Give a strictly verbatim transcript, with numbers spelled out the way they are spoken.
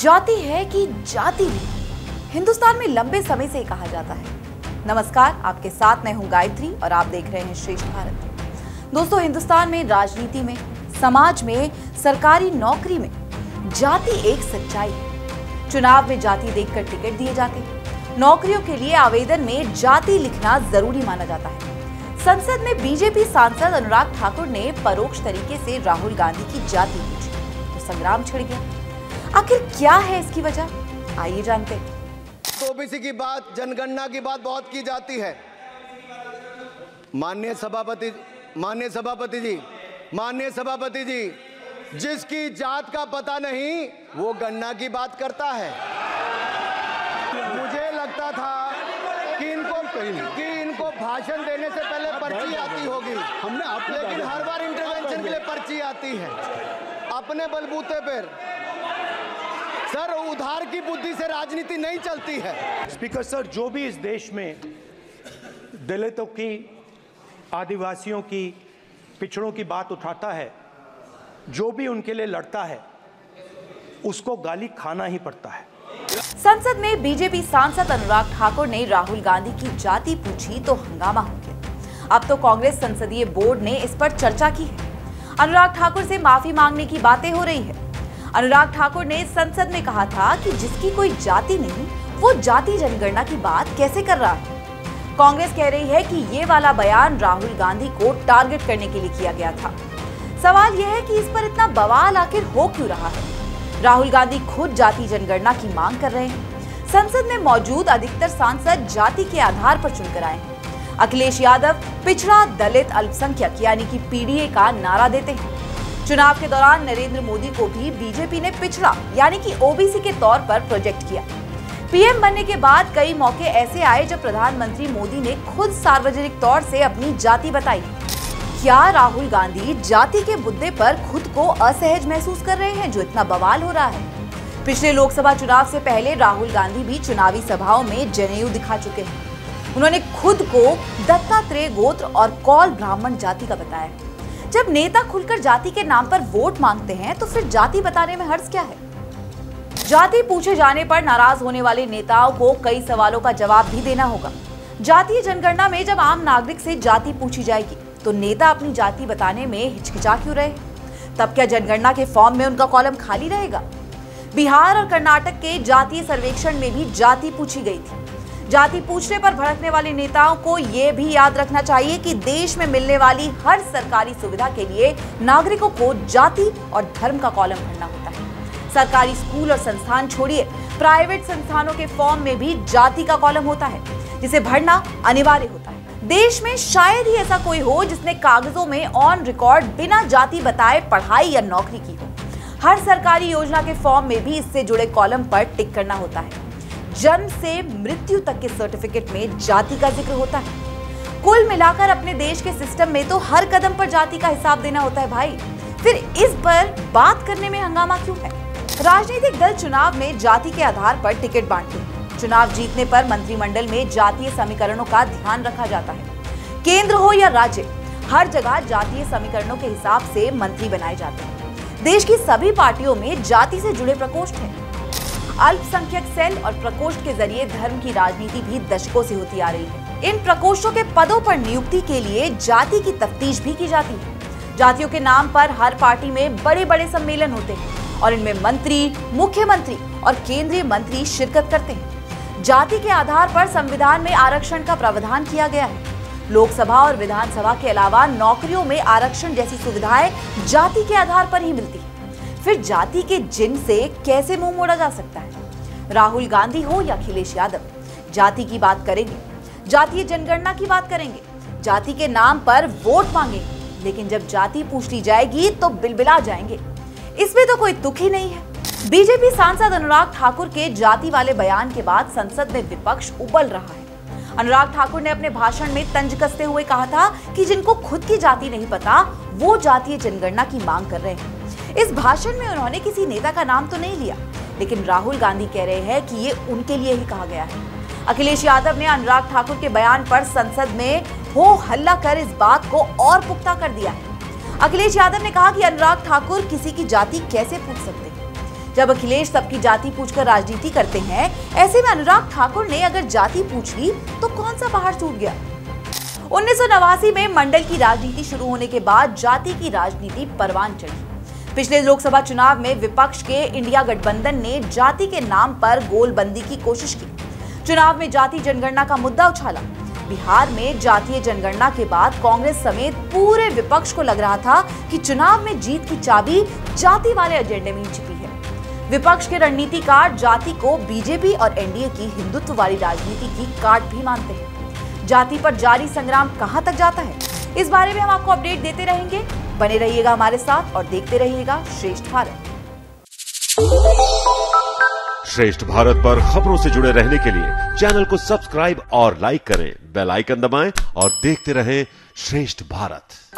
जाति है कि जाति नहीं, हिंदुस्तान में लंबे समय से कहा जाता है। नमस्कार, आपके साथ मैं हूँ गायत्री और आप देख रहे हैं श्रेष्ठ भारत। दोस्तों, हिंदुस्तान में राजनीति में, समाज में, सरकारी नौकरी में जाति एक सच्चाई है। चुनाव में जाति देखकर टिकट दिए जाते हैं। नौकरियों के लिए आवेदन में जाति लिखना जरूरी माना जाता है। संसद में बीजेपी सांसद अनुराग ठाकुर ने परोक्ष तरीके से राहुल गांधी की जाति पूछी तो संग्राम छिड़ गया। आखिर क्या है इसकी वजह, आइए जानते हैं। ओबीसी की बात, जनगणना की बात बहुत की जाती है। माननीय सभापति माननीय सभापति जी माननीय सभापति जी जिसकी जात का पता नहीं वो गणना की बात करता है। मुझे लगता था कि इनको कि इनको भाषण देने से पहले पर्ची आती होगी, हमने लेकिन हर बार इंटरवेंशन के लिए पर्ची आती है अपने बलबूते पर। सर, उधार की बुद्धि से राजनीति नहीं चलती है। स्पीकर सर, जो भी इस देश में दलितों की, आदिवासियों की, पिछड़ों की बात उठाता है, जो भी उनके लिए लड़ता है, उसको गाली खाना ही पड़ता है। संसद में बीजेपी सांसद अनुराग ठाकुर ने राहुल गांधी की जाति पूछी तो हंगामा हो गया। अब तो कांग्रेस संसदीय बोर्ड ने इस पर चर्चा की है। अनुराग ठाकुर से माफी मांगने की बातें हो रही है। अनुराग ठाकुर ने संसद में कहा था कि जिसकी कोई जाति नहीं वो जाति जनगणना की बात कैसे कर रहा है। कांग्रेस कह रही है कि ये वाला बयान राहुल गांधी को टारगेट करने के लिए किया गया था। सवाल यह है कि इस पर इतना बवाल आखिर हो क्यों रहा है। राहुल गांधी खुद जाति जनगणना की मांग कर रहे हैं। संसद में मौजूद अधिकतर सांसद जाति के आधार पर चुनकर आए हैं। अखिलेश यादव पिछड़ा दलित अल्पसंख्यक यानी कि पीडीए का नारा देते हैं। चुनाव के दौरान नरेंद्र मोदी को भी बीजेपी ने पिछड़ा यानी कि ओबीसी के तौर पर प्रोजेक्ट किया। पीएम बनने के बाद कई मौके ऐसे आए जब प्रधानमंत्री मोदी ने खुद सार्वजनिक तौर से अपनी जाति बताई। क्या राहुल गांधी जाति के मुद्दे पर खुद को असहज महसूस कर रहे हैं जो इतना बवाल हो रहा है। पिछले लोकसभा चुनाव से पहले राहुल गांधी भी चुनावी सभाओं में जनेऊ दिखा चुके हैं। उन्होंने खुद को दत्तात्रेय गोत्र और कौल ब्राह्मण जाति का बताया। जब नेता खुलकर जाति के नाम पर वोट मांगते हैं तो फिर जाति बताने में हर्ज क्या है। जाति पूछे जाने पर नाराज होने वाले नेताओं को कई सवालों का जवाब भी देना होगा। जातीय जनगणना में जब आम नागरिक से जाति पूछी जाएगी तो नेता अपनी जाति बताने में हिचकिचा क्यों रहे। तब क्या जनगणना के फॉर्म में उनका कॉलम खाली रहेगा। बिहार और कर्नाटक के जातीय सर्वेक्षण में भी जाति पूछी गई थी। जाति पूछने पर भड़कने वाले नेताओं को ये भी याद रखना चाहिए कि देश में मिलने वाली हर सरकारी सुविधा के लिए नागरिकों को जाति और धर्म का कॉलम भरना होता है। सरकारी स्कूल और संस्थान छोड़िए, प्राइवेट संस्थानों के फॉर्म में भी जाति का कॉलम होता है जिसे भरना अनिवार्य होता है। देश में शायद ही ऐसा कोई हो जिसने कागजों में ऑन रिकॉर्ड बिना जाति बताए पढ़ाई या नौकरी की हो। हर सरकारी योजना के फॉर्म में भी इससे जुड़े कॉलम पर टिक करना होता है। जन्म से मृत्यु तक के सर्टिफिकेट में जाति का जिक्र होता है। कुल मिलाकर अपने देश के सिस्टम में तो हर कदम पर जाति का हिसाब देना होता है भाई। फिर इस पर बात करने में हंगामा क्यों है। राजनीतिक दल चुनाव में जाति के आधार पर टिकट बांटते हैं। चुनाव जीतने पर मंत्रिमंडल में जातीय समीकरणों का ध्यान रखा जाता है। केंद्र हो या राज्य, हर जगह जातीय समीकरणों के हिसाब से मंत्री बनाए जाते हैं। देश की सभी पार्टियों में जाति से जुड़े प्रकोष्ठ हैं। अल्पसंख्यक सेल और प्रकोष्ठ के जरिए धर्म की राजनीति भी दशकों से होती आ रही है। इन प्रकोष्ठों के पदों पर नियुक्ति के लिए जाति की तफ्तीश भी की जाती है। जातियों के नाम पर हर पार्टी में बड़े बड़े सम्मेलन होते हैं और इनमें मंत्री, मुख्यमंत्री और केंद्रीय मंत्री शिरकत करते हैं। जाति के आधार पर संविधान में आरक्षण का प्रावधान किया गया है। लोकसभा और विधानसभा के अलावा नौकरियों में आरक्षण जैसी सुविधाएं जाति के आधार पर ही मिलती है। फिर जाति के जिन से कैसे मुंह मोड़ा जा सकता है। राहुल गांधी हो या अखिलेश यादव, जाति की बात करेंगे, जातीय जनगणना की बात करेंगे, जाति के नाम पर वोट मांगेंगे, लेकिन जब जाति पूछ ली जाएगी तो बिलबिला जाएंगे। इसमें तो कोई तुक ही नहीं है। बीजेपी सांसद अनुराग ठाकुर के जाति वाले बयान के बाद संसद में विपक्ष उबल रहा है। अनुराग ठाकुर ने अपने भाषण में तंज कसते हुए कहा था कि जिनको खुद की जाति नहीं पता वो जातीय जनगणना की मांग कर रहे हैं। इस भाषण में उन्होंने किसी नेता का नाम तो नहीं लिया, लेकिन राहुल गांधी कह रहे हैं कि ये उनके लिए ही कहा गया है। अखिलेश यादव ने अनुराग ठाकुर के बयान पर संसद में हो हल्ला कर इस बात को और पुख्ता कर दिया है। अखिलेश यादव ने कहा कि अनुराग ठाकुर किसी की जाति कैसे पूछ सकते हैं। जब अखिलेश सबकी जाति पूछकर राजनीति करते हैं, ऐसे में अनुराग ठाकुर ने अगर जाति पूछ ली तो कौन सा पहाड़ टूट गया। उन्नीस सौ नवासी में मंडल की राजनीति शुरू होने के बाद जाति की राजनीति परवान चढ़ी। पिछले लोकसभा चुनाव में विपक्ष के इंडिया गठबंधन ने जाति के नाम पर गोलबंदी की कोशिश की। चुनाव में जाति जनगणना का मुद्दा उछाला। बिहार में जातीय जनगणना के बाद कांग्रेस समेत पूरे विपक्ष को लग रहा था कि चुनाव में जीत की चाबी जाति वाले एजेंडे में छिपी है। विपक्ष के रणनीतिकार जाति को बीजेपी और एनडीए की हिंदुत्ववादी राजनीति की काट भी मानते हैं। जाति पर जारी संग्राम कहां तक जाता है, इस बारे में हम आपको अपडेट देते रहेंगे। बने रहिएगा हमारे साथ और देखते रहिएगा श्रेष्ठ भारत। श्रेष्ठ भारत पर खबरों से जुड़े रहने के लिए चैनल को सब्सक्राइब और लाइक करें, बेल आइकन दबाएं और देखते रहें श्रेष्ठ भारत।